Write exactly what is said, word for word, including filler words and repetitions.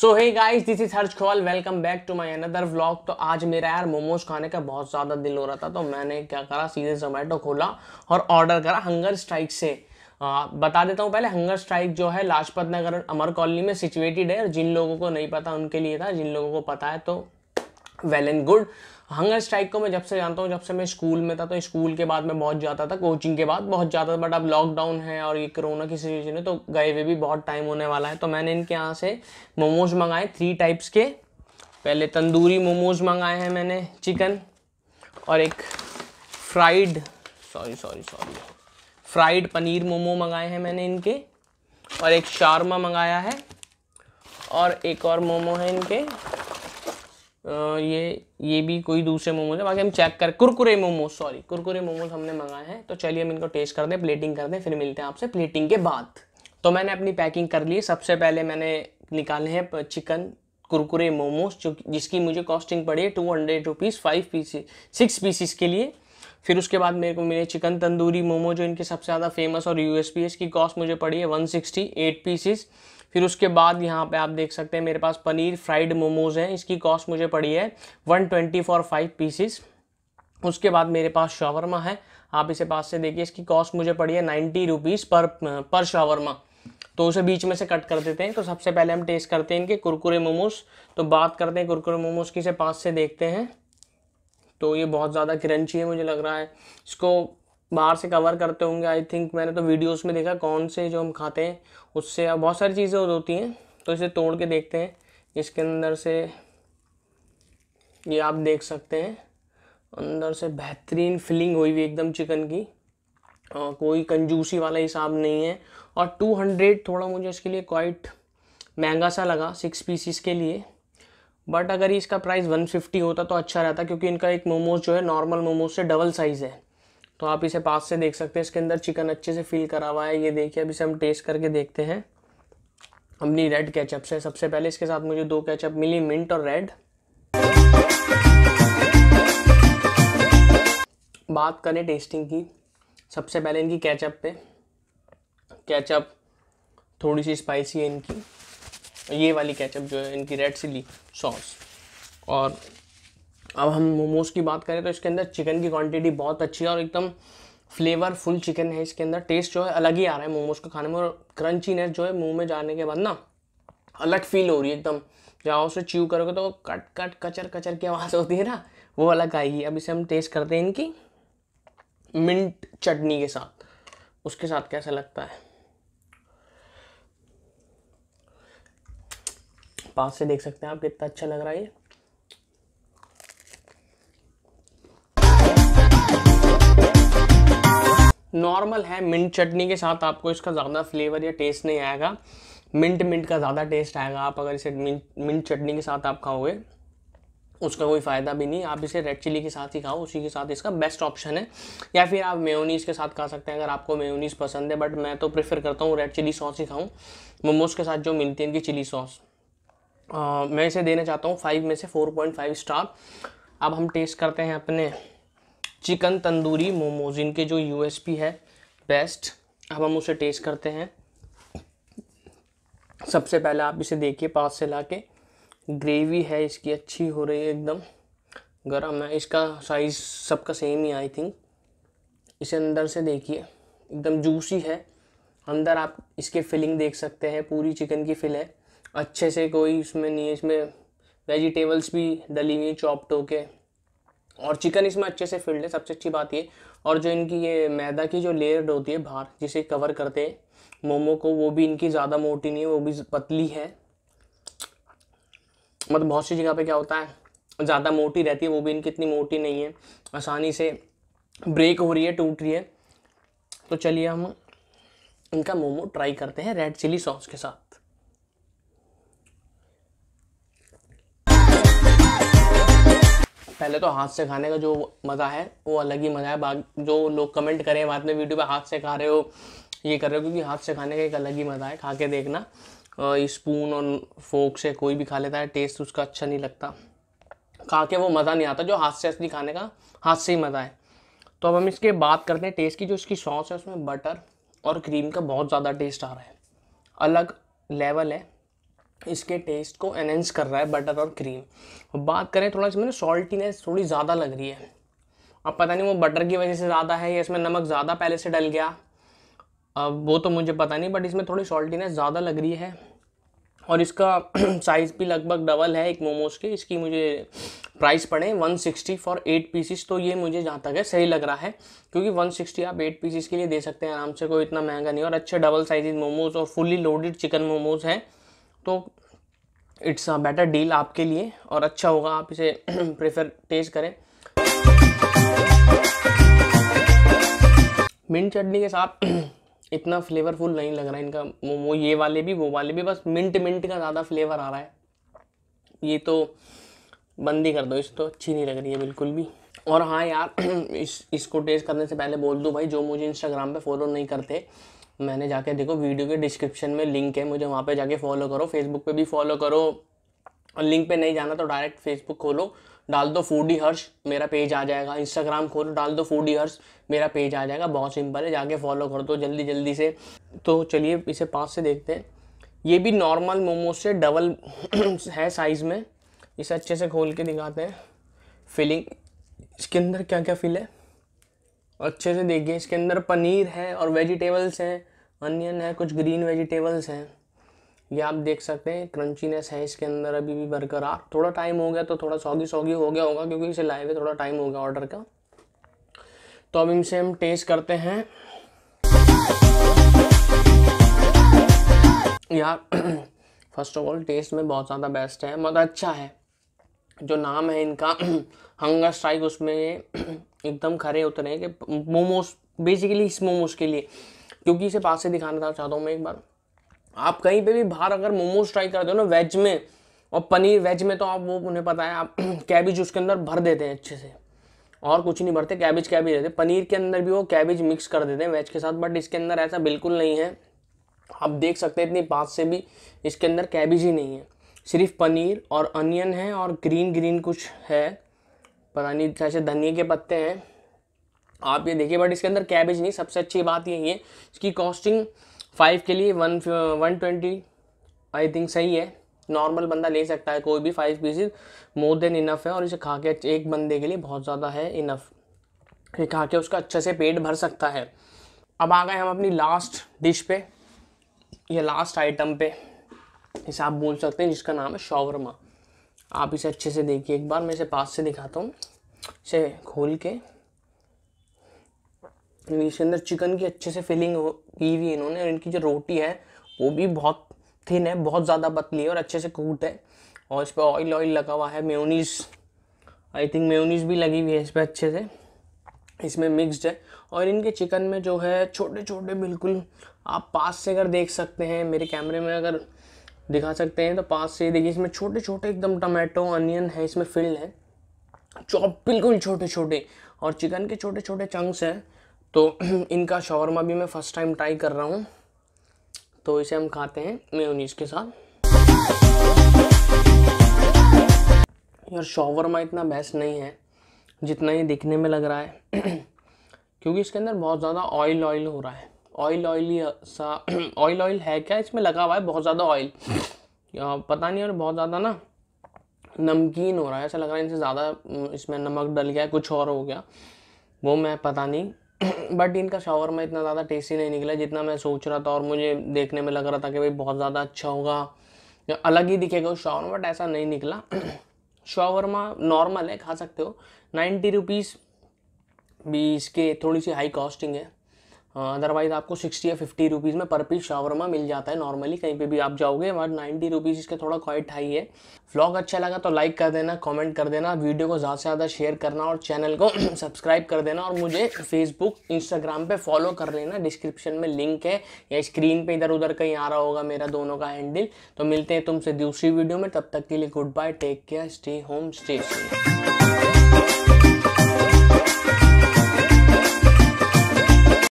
So hey guys, this is Harsh Khol, welcome back to my another vlog. तो आज मेरा यार मोमोज खाने का बहुत ज़्यादा दिल हो रहा था, तो मैंने क्या करा, सीधे ज़ोमैटो खोला और ऑर्डर करा हंगर स्ट्राइक से। आ, बता देता हूँ पहले, हंगर स्ट्राइक जो है लाजपत नगर अमर कॉलोनी में सिचुएटेड है, और जिन लोगों को नहीं पता उनके लिए था, जिन लोगों को पता है तो well and good. Hunger strike को मैं जब से जानता हूँ, जब से मैं स्कूल में था, तो स्कूल के बाद मैं बहुत जाता था, कोचिंग के बाद बहुत जाता था, बट अब लॉकडाउन है और ये कोरोना की सिचुएशन है, तो गए हुए भी बहुत टाइम होने वाला है। तो मैंने इनके यहाँ से मोमोज मंगाए थ्री टाइप्स के। पहले तंदूरी मोमोज मंगाए हैं मैंने, चिकन, और एक fried sorry sorry sorry fried paneer momo मंगाए हैं मैंने इनके, और एक शारमा मंगाया है, और एक और मोमो है इनके, ये ये भी कोई दूसरे मोमोज है, बाकी हम चेक कर कुरकुरे मोमोज सॉरी कुरकुरे मोमोज हमने मंगाए हैं। तो चलिए हम इनको टेस्ट कर दें, प्लेटिंग कर दें, फिर मिलते हैं आपसे प्लेटिंग के बाद। तो मैंने अपनी पैकिंग कर ली। सबसे पहले मैंने निकाले हैं चिकन कुरकुरे मोमोज, जो जिसकी मुझे कॉस्टिंग पड़ी है two hundred rupees five piece six pieces के लिए। फिर उसके बाद मेरे को मिले चिकन तंदूरी मोमो, जो इनके सबसे ज़्यादा फेमस और यूएसपी है, इसकी कॉस्ट मुझे पड़ी है वन सिक्सटी, एट पीसीस। फिर उसके बाद यहाँ पे आप देख सकते हैं मेरे पास पनीर फ्राइड मोमोज़ हैं, इसकी कॉस्ट मुझे पड़ी है one twenty for five pieces. उसके बाद मेरे पास शावरमा है, आप इसे पास से देखिए, इसकी कॉस्ट मुझे पड़ी है नाइन्टी रुपीज़ पर पर शावरमा। तो उसे बीच में से कट कर देते हैं। तो सबसे पहले हम टेस्ट करते हैं इनके कुरकुरे मोमोज़। तो बात करते हैं कुरकुरे मोमोज़ की, इसे पास से देखते हैं। तो ये बहुत ज़्यादा क्रंची है, मुझे लग रहा है इसको बाहर से कवर करते होंगे, आई थिंक। मैंने तो वीडियोस में देखा कौन से जो हम खाते हैं उससे बहुत सारी चीज़ें होती हैं। तो इसे तोड़ के देखते हैं, इसके अंदर से ये आप देख सकते हैं, अंदर से बेहतरीन फिलिंग हुई हुई एकदम चिकन की, और कोई कंजूसी वाला हिसाब नहीं है। और टू हंड्रेड थोड़ा मुझे इसके लिए क्वाइट महंगा सा लगा सिक्स पीसीस के लिए, बट अगर इसका प्राइस वन फिफ्टी होता तो अच्छा रहता, क्योंकि इनका एक मोमोज जो है नॉर्मल मोमोज से डबल साइज़ है। तो आप इसे पास से देख सकते हैं, इसके अंदर चिकन अच्छे से फील करा हुआ है। ये देखिए, अब इसे हम टेस्ट करके देखते हैं अपनी रेड केचप से। सबसे पहले इसके साथ मुझे दो केचप मिली, मिंट और रेड। बात करें टेस्टिंग की, सबसे पहले इनकी केचप पे, केचप थोड़ी सी स्पाइसी है इनकी, ये वाली केचप जो है इनकी रेड चिली सॉस। और अब हम मोमोज़ की बात करें तो इसके अंदर चिकन की क्वांटिटी बहुत अच्छी है और एकदम फ्लेवरफुल चिकन है इसके अंदर। टेस्ट जो है अलग ही आ रहा है मोमोज़ को खाने में, और क्रंचीनेस जो है मुंह में जाने के बाद ना अलग फील हो रही है एकदम। जहाँ उसे च्यू करोगे तो कट कट कचर कचर की आवाज़ होती है ना, वो अलग आएगी। अब इसे हम टेस्ट करते हैं इनकी मिंट चटनी के साथ, उसके साथ कैसा लगता है। पास से देख सकते हैं आप, कितना अच्छा लग रहा है ये। नॉर्मल है, मिंट चटनी के साथ आपको इसका ज़्यादा फ्लेवर या टेस्ट नहीं आएगा, मिंट मिंट का ज़्यादा टेस्ट आएगा। आप अगर इसे मिंट मिंट चटनी के साथ आप खाओगे उसका कोई फ़ायदा भी नहीं, आप इसे रेड चिली के साथ ही खाओ, उसी के साथ इसका बेस्ट ऑप्शन है। या फिर आप मेयोनीज़ के साथ खा सकते हैं अगर आपको मेयोनीज़ पसंद है, बट मैं तो प्रेफर करता हूँ रेड चिली सॉस ही खाऊँ मोमोज़ के साथ जो मिलती है इनकी चिली सॉस। मैं इसे देना चाहता हूँ फाइव में से फोर पॉइंट फाइव स्टार। अब हम टेस्ट करते हैं अपने चिकन तंदूरी मोमोज, इनके जो यूएसपी है बेस्ट, अब हम उसे टेस्ट करते हैं। सबसे पहले आप इसे देखिए पास से लाके, ग्रेवी है इसकी अच्छी हो रही है, एकदम गरम है। इसका साइज़ सबका सेम ही आई थिंक। इसे अंदर से देखिए, एकदम जूसी है अंदर, आप इसके फिलिंग देख सकते हैं, पूरी चिकन की फिल है अच्छे से, कोई इसमें नहीं है। इसमें वेजिटेबल्स भी डली हुई है चॉप्ड होके, और चिकन इसमें अच्छे से फिल्ड है, सबसे अच्छी बात ये। और जो इनकी ये मैदा की जो लेयर होती है बाहर जिसे कवर करते हैं मोमो को, वो भी इनकी ज़्यादा मोटी नहीं है, वो भी पतली है। मतलब बहुत सी जगह पे क्या होता है ज़्यादा मोटी रहती है, वो भी इनकी इतनी मोटी नहीं है, आसानी से ब्रेक हो रही है, टूट रही है। तो चलिए हम इनका मोमो ट्राई करते हैं रेड चिली सॉस के साथ। पहले तो हाथ से खाने का जो मज़ा है वो अलग ही मज़ा है। बाकी जो लोग कमेंट करें बाद में वीडियो पे हाथ से खा रहे हो, ये कर रहे हो, क्योंकि हाथ से खाने का एक अलग ही मज़ा है, खा के देखना। स्पून और फोक से कोई भी खा लेता है, टेस्ट उसका अच्छा नहीं लगता, खा के वो मज़ा नहीं आता जो हाथ से असली खाने का, हाथ से ही मज़ा है। तो अब हम इसके बात करते हैं टेस्ट की। जो इसकी सॉस है उसमें बटर और क्रीम का बहुत ज़्यादा टेस्ट आ रहा है, अलग लेवल है। इसके टेस्ट को एनहेंस कर रहा है बटर और क्रीम। बात करें थोड़ा इसमें सॉल्टीनेस थोड़ी ज़्यादा लग रही है, अब पता नहीं वो बटर की वजह से ज़्यादा है या इसमें नमक ज़्यादा पहले से डल गया, अब वो तो मुझे पता नहीं, बट इसमें थोड़ी सॉल्टीनेस ज़्यादा लग रही है। और इसका साइज़ भी लगभग डबल है एक मोमोज़ की। इसकी मुझे प्राइस पड़े one sixty for eight pieces, तो ये मुझे जहाँ तक है सही लग रहा है, क्योंकि वन सिक्सटी आप एट पीसीस के लिए दे सकते हैं आराम से, कोई इतना महंगा नहीं। और अच्छे डबल साइज़ मोमोज़ और फुली लोडेड चिकन मोमोज़ हैं, तो इट्स अ बेटर डील आपके लिए और अच्छा होगा, आप इसे प्रेफर टेस्ट करें। मिंट चटनी के साथ इतना फ्लेवरफुल नहीं लग रहा है इनका मोमो, ये वाले भी वो वाले भी, बस मिंट मिंट का ज़्यादा फ्लेवर आ रहा है। ये तो बंद ही कर दो, इस तो अच्छी नहीं लग रही है बिल्कुल भी। और हाँ यार, इस इसको टेस्ट करने से पहले बोल दूँ भाई, जो मुझे इंस्टाग्राम पे फॉलो नहीं करते, मैंने जाके देखो वीडियो के डिस्क्रिप्शन में लिंक है, मुझे वहाँ पे जाके फॉलो करो, फेसबुक पे भी फॉलो करो, और लिंक पे नहीं जाना तो डायरेक्ट फेसबुक खोलो, डाल दो फूडी हर्ष, मेरा पेज आ जाएगा। इंस्टाग्राम खोलो, डाल दो फूडी हर्ष, मेरा पेज आ जाएगा। बहुत सिंपल है, जाके फॉलो कर दो जल्दी जल्दी से। तो चलिए इसे पास से देखते हैं। ये भी नॉर्मल मोमोज से डबल है साइज़ में। इसे अच्छे से खोल के दिखाते हैं, फिलिंग इसके अंदर क्या क्या फिल है अच्छे से देखिए। इसके अंदर पनीर है और वेजिटेबल्स हैं, अनियन है, कुछ ग्रीन वेजिटेबल्स हैं, ये आप देख सकते हैं। क्रंचीनेस है इसके अंदर अभी भी बरकरार। थोड़ा टाइम हो गया तो थोड़ा सौगी सौगी हो गया होगा, क्योंकि इसे लाए हुए थोड़ा टाइम हो गया ऑर्डर का। तो अब इनसे हम टेस्ट करते हैं। यार फर्स्ट ऑफ ऑल टेस्ट में बहुत ज़्यादा बेस्ट है, मतलब अच्छा है। जो नाम है इनका हंगर स्ट्राइक, उसमें एकदम खरे उतरे हैं कि मोमोस, बेसिकली इस मोमोस के लिए, क्योंकि इसे पास से दिखाना चाहता हूँ मैं एक बार। आप कहीं पे भी बाहर अगर मोमोस ट्राई करते हो ना, वेज में और पनीर वेज में, तो आप वो उन्हें पता है आप कैबिज उसके अंदर भर देते हैं अच्छे से, और कुछ नहीं भरते, कैबिज कैबिज रहते। पनीर के अंदर भी वो कैबिज मिक्स कर देते हैं वेज के साथ, बट इसके अंदर ऐसा बिल्कुल नहीं है। आप देख सकते हैं इतनी पास से भी इसके अंदर कैबिज ही नहीं है, सिर्फ पनीर और अनियन है और ग्रीन ग्रीन कुछ है, पता नहीं जैसे धनिए के पत्ते हैं, आप ये देखिए, बट इसके अंदर कैबिज नहीं। सबसे अच्छी बात यही है, इसकी कॉस्टिंग फाइव के लिए one one twenty I think सही है, नॉर्मल बंदा ले सकता है कोई भी। Five pieces more than enough है, और इसे खा के एक बंदे के लिए बहुत ज़्यादा है इनफ, ये खा के उसका अच्छे से पेट भर सकता है। अब आ गए हम अपनी लास्ट डिश पे, ये लास्ट आइटम पे, इसे आप बोल सकते हैं, जिसका नाम है शॉवरमा। आप इसे अच्छे से देखिए एक बार, मैं इसे पास से दिखाता हूँ, इसे खोल के। इसके अंदर चिकन की अच्छे से फिलिंग हो की हुई इन्होंने, और इनकी जो रोटी है वो भी बहुत थिन है, बहुत ज़्यादा पतली है और अच्छे से कूट है, और इस पर ऑयल ऑयल लगा हुआ है, मेयोनीज़ आई थिंक मेयोनीज़ भी लगी हुई है इस पर अच्छे से, इसमें मिक्स्ड है। और इनके चिकन में जो है छोटे छोटे बिल्कुल, आप पास से अगर देख सकते हैं, मेरे कैमरे में अगर दिखा सकते हैं तो पास से देखिए, इसमें छोटे छोटे एकदम टमाटो अनियन है, इसमें फिल है, चॉप बिल्कुल छोटे छोटे, और चिकन के छोटे छोटे चंक्स हैं। तो इनका शॉवरमा भी मैं फ़र्स्ट टाइम ट्राई कर रहा हूँ, तो इसे हम खाते हैं मेयोनीज़ के साथ। यार शॉवरमा इतना बेस्ट नहीं है जितना ये दिखने में लग रहा है, क्योंकि इसके अंदर बहुत ज़्यादा ऑयल ऑयल हो रहा है, ऑयल ऑयली सा, ऑयल ऑयल है क्या इसमें लगा हुआ है, बहुत ज़्यादा ऑयल पता नहीं, और बहुत ज़्यादा ना नमकीन हो रहा है, ऐसा लग रहा है इनसे ज़्यादा इसमें नमक डल गया, कुछ और हो गया वो मैं पता नहीं। बट इनका शॉवरमा इतना ज़्यादा टेस्टी नहीं निकला जितना मैं सोच रहा था, और मुझे देखने में लग रहा था कि भाई बहुत ज़्यादा अच्छा होगा या अलग ही दिखेगा उस शॉवरमा, बट ऐसा नहीं निकला। शॉवरमा नॉर्मल है, खा सकते हो। नाइन्टी रुपीज़ भी इसके थोड़ी सी हाई कॉस्टिंग है, अदरवाइज़ आपको सिक्सटी या फिफ्टी रुपीज़ में पर पीस शॉवरमा मिल जाता है नॉर्मली, कहीं पे भी आप जाओगे, बट नाइन्टी रुपीज़ इसके थोड़ा क्वाइट हाई है। व्लॉग अच्छा लगा तो लाइक कर देना, कमेंट कर देना, वीडियो को ज़्यादा से ज़्यादा शेयर करना, और चैनल को सब्सक्राइब कर देना, और मुझे फेसबुक इंस्टाग्राम पे फॉलो कर लेना, डिस्क्रिप्शन में लिंक है या स्क्रीन पे इधर उधर कहीं आ रहा होगा मेरा दोनों का हैंडल। तो मिलते हैं तुमसे दूसरी वीडियो में, तब तक के लिए goodbye, take care, stay home stay safe.